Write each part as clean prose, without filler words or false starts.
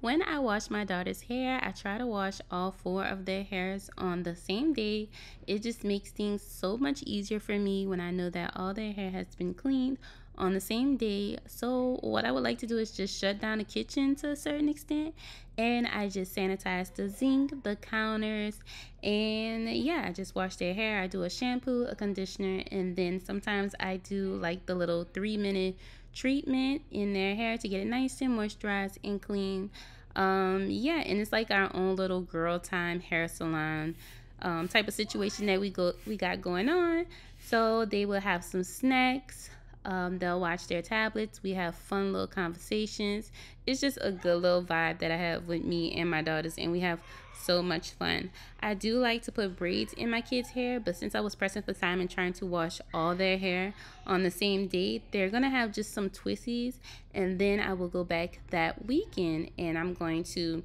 When I wash my daughter's hair, I try to wash all four of their hairs on the same day. It just makes things so much easier for me when I know that all their hair has been cleaned on the same day. So what I would like to do is just shut down the kitchen to a certain extent, and I just sanitize the sink, the counters, and yeah, I just wash their hair. I do a shampoo, a conditioner, and then sometimes I do like the little 3-minute treatment in their hair to get it nice and moisturized and clean. Yeah, and it's like our own little girl time hair salon type of situation that we got going on. So they will have some snacks, they'll watch their tablets, we have fun little conversations. It's just a good little vibe that I have with me and my daughters, and we have so much fun. I do like to put braids in my kids' hair, but since I was pressing for time and trying to wash all their hair on the same day, they're gonna have just some twisties, and then I will go back that weekend and I'm going to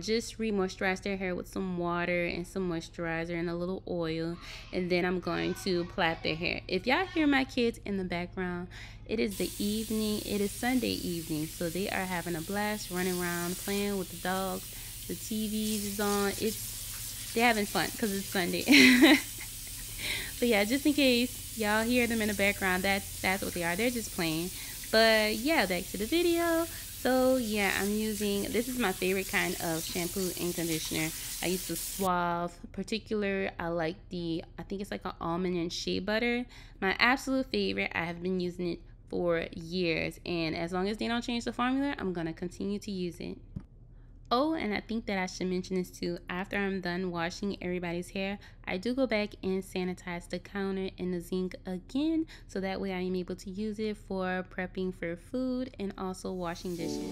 just re-moisturize their hair with some water and some moisturizer and a little oil, and then I'm going to plait their hair. If y'all hear my kids in the background, it is the evening, it is Sunday evening, so they are having a blast running around, playing with the dogs. The TV is on. They're having fun because it's Sunday. But yeah, just in case y'all hear them in the background, that's what they are. They're just playing. But yeah, back to the video. So yeah, this is my favorite kind of shampoo and conditioner. I use the Suave. Particular, I like I think it's like an almond and shea butter. My absolute favorite. I have been using it for years, and as long as they don't change the formula, I'm gonna continue to use it. Oh, and I think that I should mention this too. After I'm done washing everybody's hair, I do go back and sanitize the counter and the sink again, so that way I am able to use it for prepping for food and also washing dishes.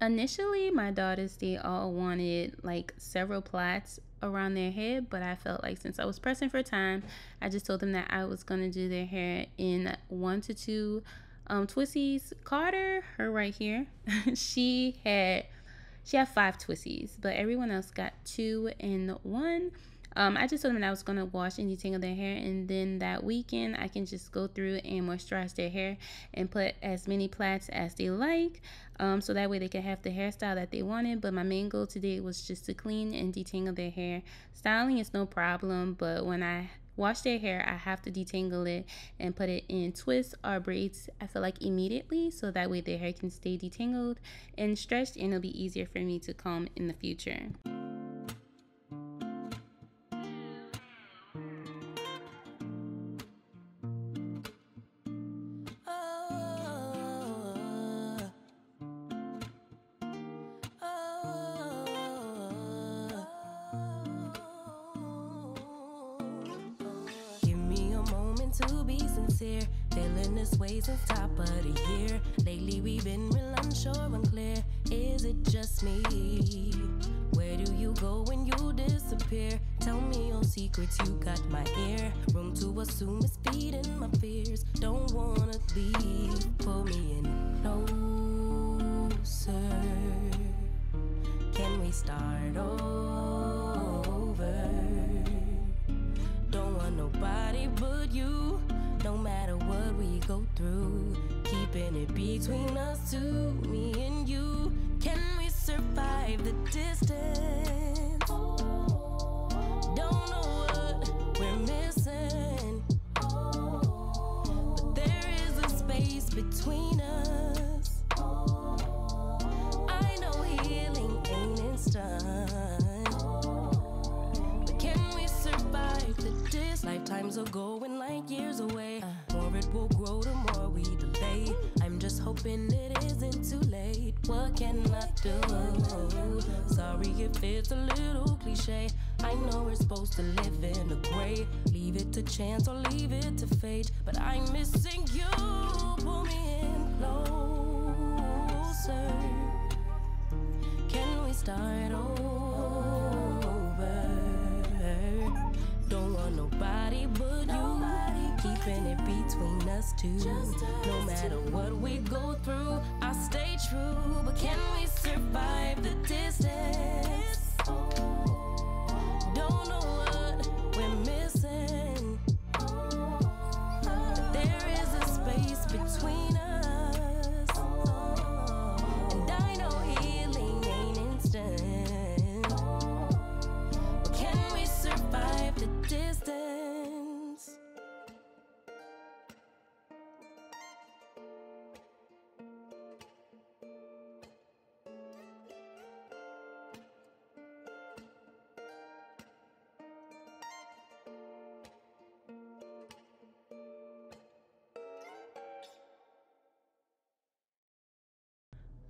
Initially, my daughters, they all wanted like several plaits around their head, but I felt like since I was pressing for time, I just told them that I was going to do their hair in 1 to 2 twisties. Carter, her right here, she had 5 twisties, but everyone else got 2 and 1. I just told them that I was going to wash and detangle their hair, and then that weekend I can just go through and moisturize their hair and put as many plaits as they like, so that way they can have the hairstyle that they wanted. But my main goal today was just to clean and detangle their hair. Styling is no problem, but when I wash their hair, I have to detangle it and put it in twists or braids, I feel like, immediately, so that way their hair can stay detangled and stretched, and it'll be easier for me to comb in the future. To be sincere, feeling this way since top of the year. Lately we've been real unsure, unclear. Is it just me? Where do you go when you disappear? Tell me your secrets, you got my ear. Room to assume is feeding my fears. Don't wanna leave, pull me in closer. Can we start over? Don't want nobody but you, no matter what we go through. Keeping it between us two, me and you. Can we survive the distance? Don't know what we're missing, but there is a space between us. I know healing ain't instant, lifetimes are going like years away. More it will grow, the more we delay. I'm just hoping it isn't too late. What can I do? Sorry if it's a little cliche. I know we're supposed to live in the gray. Leave it to chance or leave it to fate. But I'm missing you. Pull me in closer. Can we start over? Don't want nobody but you, keeping it between us two. No matter what we go through, I stay true. But can we survive the distance? Don't know what we're missing, but there is a space between us, and I know healing ain't instant. Distance.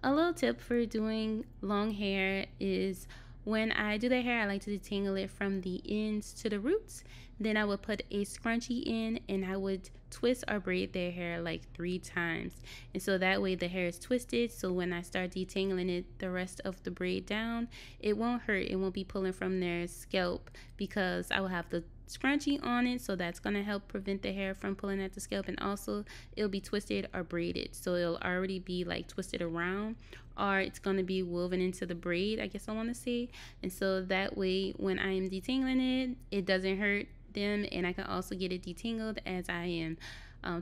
A little tip for doing long hair is, when I do their hair, I like to detangle it from the ends to the roots. Then I would put a scrunchie in, and I would twist or braid their hair like 3 times. And so that way the hair is twisted, so when I start detangling it, the rest of the braid down, it won't hurt. It won't be pulling from their scalp because I will have the scrunchie on it, so that's going to help prevent the hair from pulling at the scalp. And also it'll be twisted or braided, so it'll already be like twisted around, or it's going to be woven into the braid, I guess I want to say. And so that way when I am detangling it, it doesn't hurt them, and I can also get it detangled as I am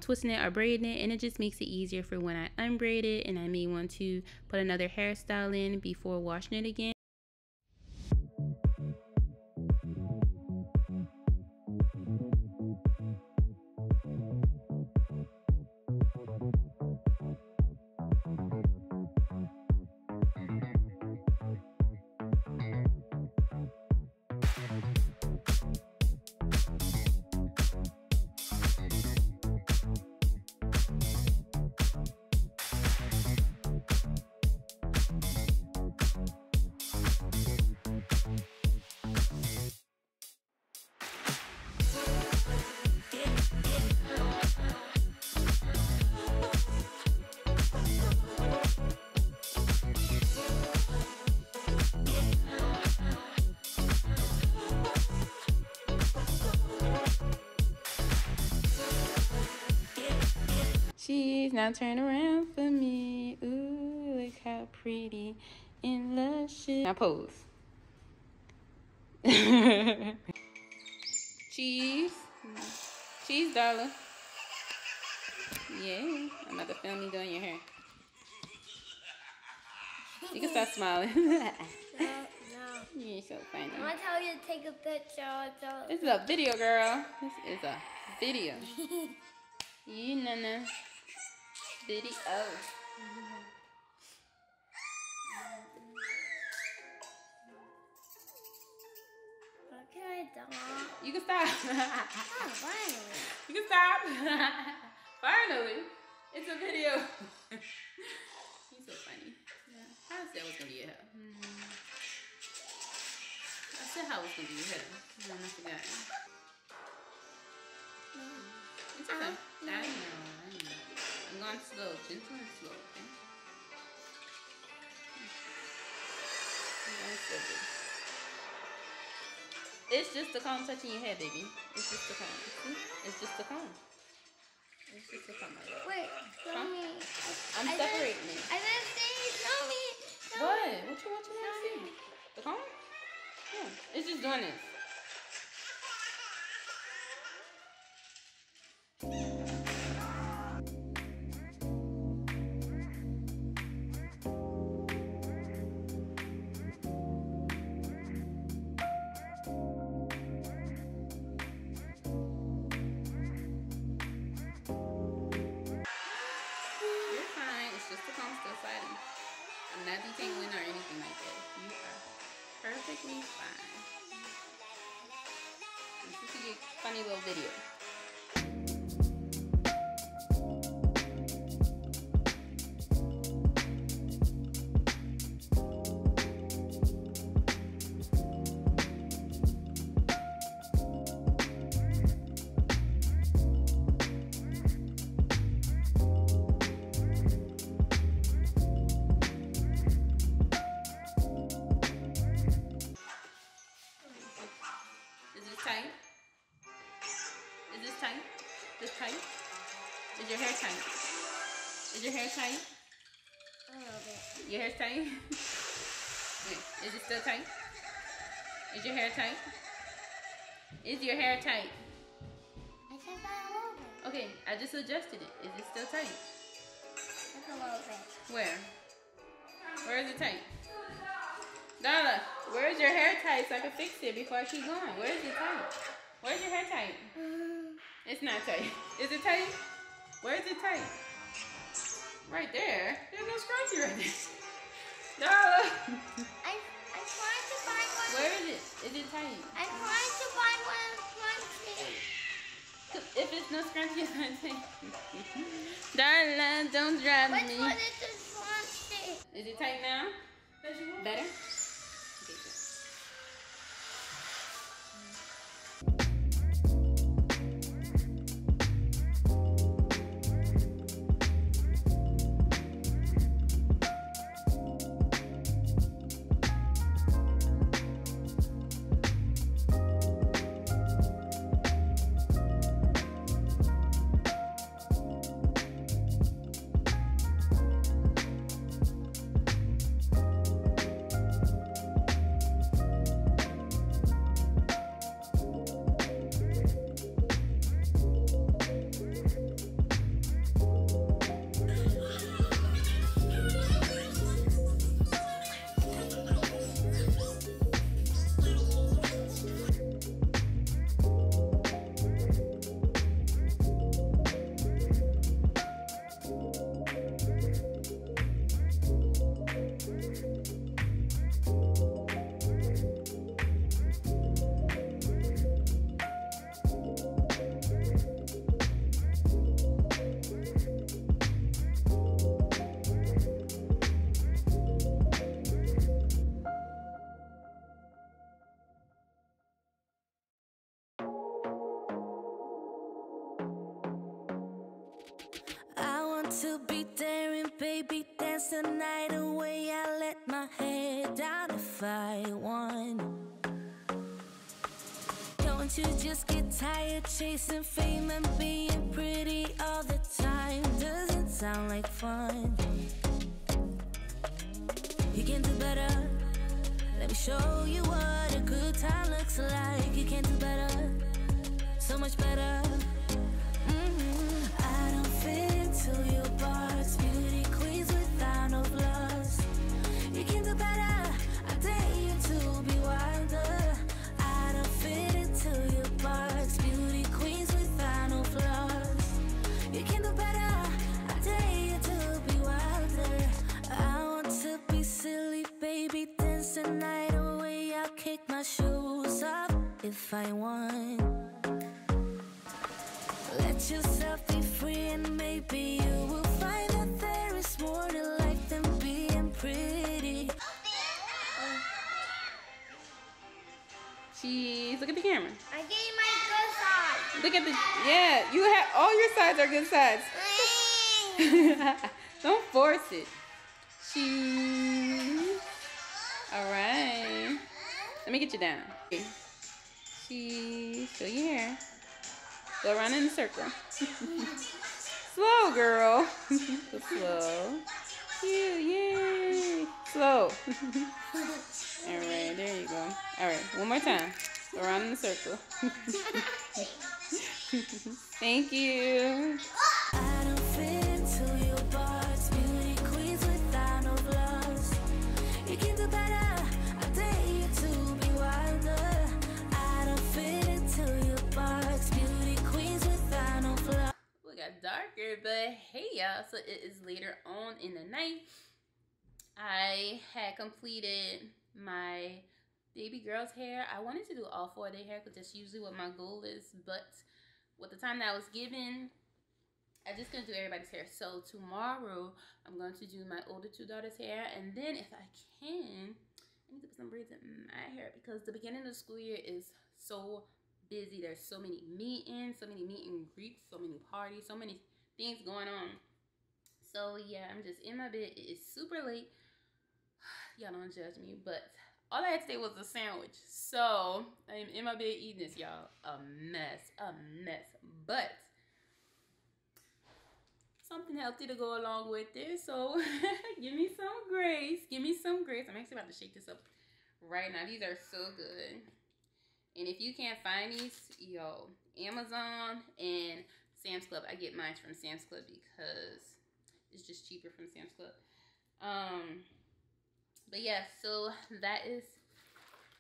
twisting it or braiding it. And it just makes it easier for when I unbraid it and I may want to put another hairstyle in before washing it again. Please now turn around for me. Ooh, look how pretty and luscious. Now pose. Cheese. Cheese dollar. Yeah, I'm about to film me doing your hair. You can start smiling. No. You're so funny. I'm going to tell you to take a picture. This is a video, girl. This is a video. You nana. Video. Okay, dog. You can stop. Oh, finally. You can stop. Finally. It's a video. He's so funny. Yeah. I said I was going to be your hair. I said how I was going to be your hair. I forgot. It's okay. I know. I'm going slow. Gentle and slow. Okay? It's just the comb touching your hair, baby. It's just the comb. See? It's just the comb. It's just the comb. Wait, show me. I'm separating it. I didn't see it. Show me. What? What you want to see? The comb? Yeah. It's just doing this. I'm not detangling or anything like that. You are perfectly fine. This is a funny little video. Is your hair tight? Is your hair tight? A little bit. Your hair's tight? Yeah. Is it still tight? Is your hair tight? Is your hair tight? I said that a little bit. Okay, I just adjusted it. Is it still tight? It's a little bit. Where? Where is it tight? Donna, where is your hair tight so I can fix it before I keep going? Where is it tight? Where's your hair tight? It's not tight. Is it tight? Where is it tight? Right there. There's no scrunchie right there. No. I'm trying to find one. Where is it? Is it tight? I'm trying to find one scrunchie. If it's no scrunchie, it's not tight. Darla, don't drive me. Which one is the scrunchie? Is it tight now? Better? Okay, good. Baby, dance the night away. I let my head down if I want. Don't you just get tired chasing fame and being pretty all the time? Doesn't sound like fun. You can do better. Let me show you what a good time looks like. You can do better. So much better. I don't fit to your box. Beauty queens without no flaws. You can do better. I dare you to be wilder. I don't fit into your box. Beauty queens without no flaws. You can do better. I dare you to be wilder. I want to be silly, baby. Dance the night away. I'll kick my shoes off if I want. Let yourself be free and maybe you will find that there is more to life than being pretty. Jeez, look at the camera. I gave my good size. Look at the, yeah, you have, all your sides are good sides. Don't force it. Jeez. All right. Let me get you down. Jeez, show your hair. Go around in a circle. Slow, girl. So slow. Cute, yay. Slow. All right, there you go. All right, one more time. Go around in a circle. Thank you. I don't fit into your box. Beauty queens without no gloves. You can do better. I dare you to be wilder. I don't fit into your box. Beauty queens without no gloves. It got darker, but hey, y'all. So it is later on in the night. I had completed my baby girl's hair. I wanted to do all 4 of their hair because that's usually what my goal is, but with the time that I was given, I just couldn't do everybody's hair. So tomorrow I'm going to do my older 2 daughters' hair, and then if I can, I need to put some braids in my hair because the beginning of the school year is so busy. There's so many meetings, so many meet and greets, so many parties, so many things going on. So yeah, I'm just in my bed. It is super late. Y'all don't judge me, but all I had today was a sandwich. So I am in my bed eating this, y'all. A mess. But something healthy to go along with it. So give me some grace. Give me some grace. I'm actually about to shake this up right now. These are so good. And if you can't find these, yo, Amazon and Sam's Club. I get mine from Sam's Club because it's just cheaper from Sam's Club. But yeah, so that is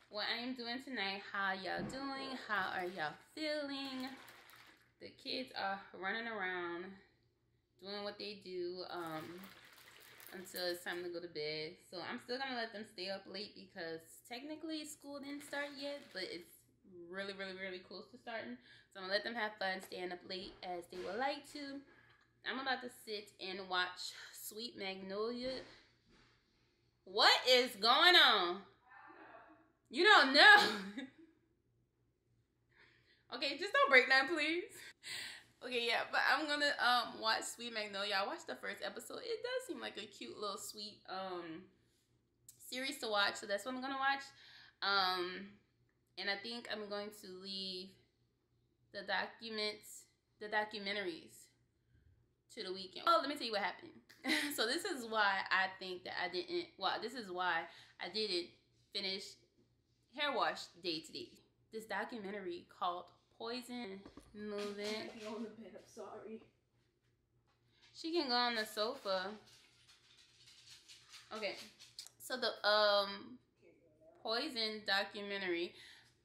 what I am doing tonight. How y'all doing? How are y'all feeling? The kids are running around, doing what they do until it's time to go to bed. So I'm still gonna let them stay up late because technically school didn't start yet, but it's really, really, really close to starting. So I'm gonna let them have fun staying up late as they would like to. I'm about to sit and watch Sweet Magnolia. What is going on? You don't know. Okay, just don't break down, please. Okay, yeah, but I'm gonna watch Sweet Magnolia. I watched the first episode. It does seem like a cute little sweet series to watch, so that's what I'm gonna watch. And I think I'm going to leave the documentaries to the weekend. Oh, let me tell you what happened. So this is why I think that I didn't, well, this is why I didn't finish hair wash day today. This documentary called Poison Movement. I can go on the bed, I'm sorry. She can go on the sofa. Okay, so the Poison documentary,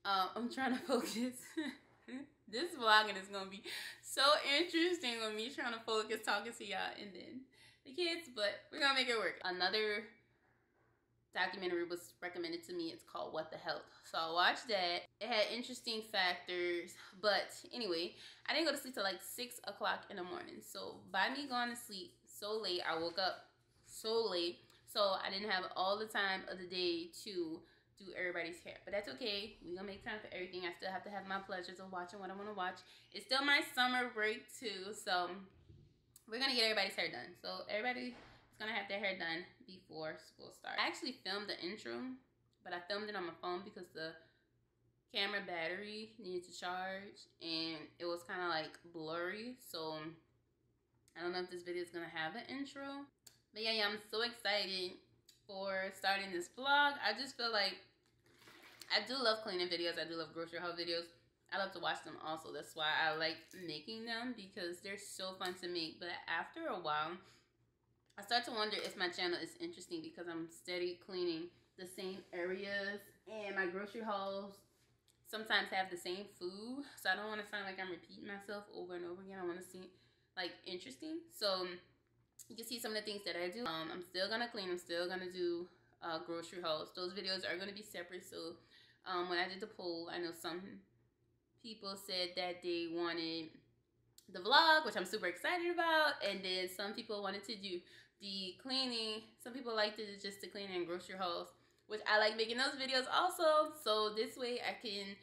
I'm trying to focus. This vlogging is gonna be so interesting with me trying to focus talking to y'all and then the kids, but we're gonna make it work. Another documentary was recommended to me. It's called What the Health. So I watched that. It had interesting factors, but anyway, I didn't go to sleep till like 6 o'clock in the morning. So by me going to sleep so late, I woke up so late. So I didn't have all the time of the day to do everybody's hair, but that's okay. We're gonna make time for everything. I still have to have my pleasures of watching what I want to watch. It's still my summer break too, so we're gonna get everybody's hair done. So everybody's gonna have their hair done before school starts. I actually filmed the intro, but I filmed it on my phone because the camera battery needed to charge and it was kind of like blurry, so I don't know if this video is gonna have an intro, but yeah, I'm so excited for starting this vlog. I just feel like I do love cleaning videos. I do love grocery haul videos. I love to watch them also. That's why I like making them, because they're so fun to make. But after a while, I start to wonder if my channel is interesting, because I'm steady cleaning the same areas, and my grocery hauls sometimes have the same food. So I don't want to sound like I'm repeating myself over and over again. I want to seem like interesting. So you can see some of the things that I do. I'm still gonna clean. I'm still gonna do grocery hauls. Those videos are gonna be separate. So when I did the poll, I know some people said that they wanted the vlog, which I'm super excited about, and then some people wanted to do the cleaning. Some people liked it just the cleaning and grocery hauls, which I like making those videos also. So this way I can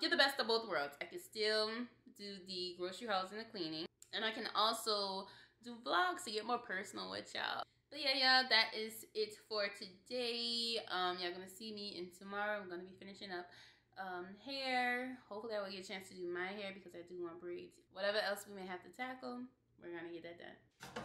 get the best of both worlds. I can still do the grocery hauls and the cleaning, and I can also do vlogs to get more personal with y'all. But yeah, that is it for today. Y'all gonna see me in tomorrow. I'm gonna be finishing up hair. Hopefully I will get a chance to do my hair, because I do want braids. Whatever else we may have to tackle, we're gonna get that done.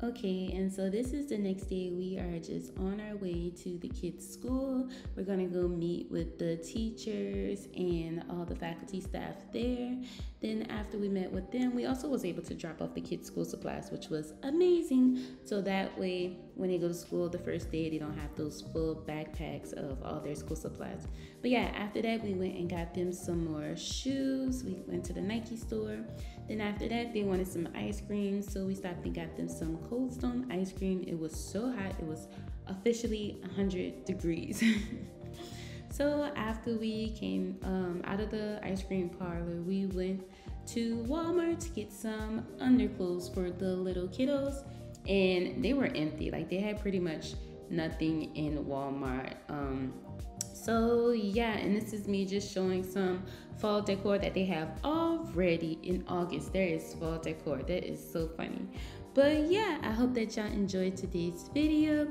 Okay, and so this is the next day. We are just on our way to the kids' school. We're gonna go meet with the teachers and all the faculty staff there. Then after we met with them, we also was able to drop off the kids' school supplies, which was amazing. So that way, when they go to school the first day, they don't have those full backpacks of all their school supplies. But yeah, after that, we went and got them some more shoes. We went to the Nike store. Then after that, they wanted some ice cream, so we stopped and got them some Cold Stone ice cream. It was so hot. It was officially 100 degrees. So after we came out of the ice cream parlor, we went to Walmart to get some underclothes for the little kiddos, and they were empty. Like, they had pretty much nothing in Walmart. So yeah, and this is me just showing some fall decor that they have already in August. There is fall decor. That is so funny. But yeah, I hope that y'all enjoyed today's video.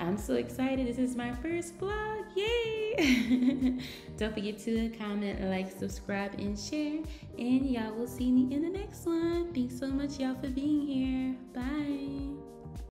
I'm so excited. This is my first vlog. Yay! Don't forget to comment, like, subscribe, and share. And y'all will see me in the next one. Thanks so much, y'all, for being here. Bye.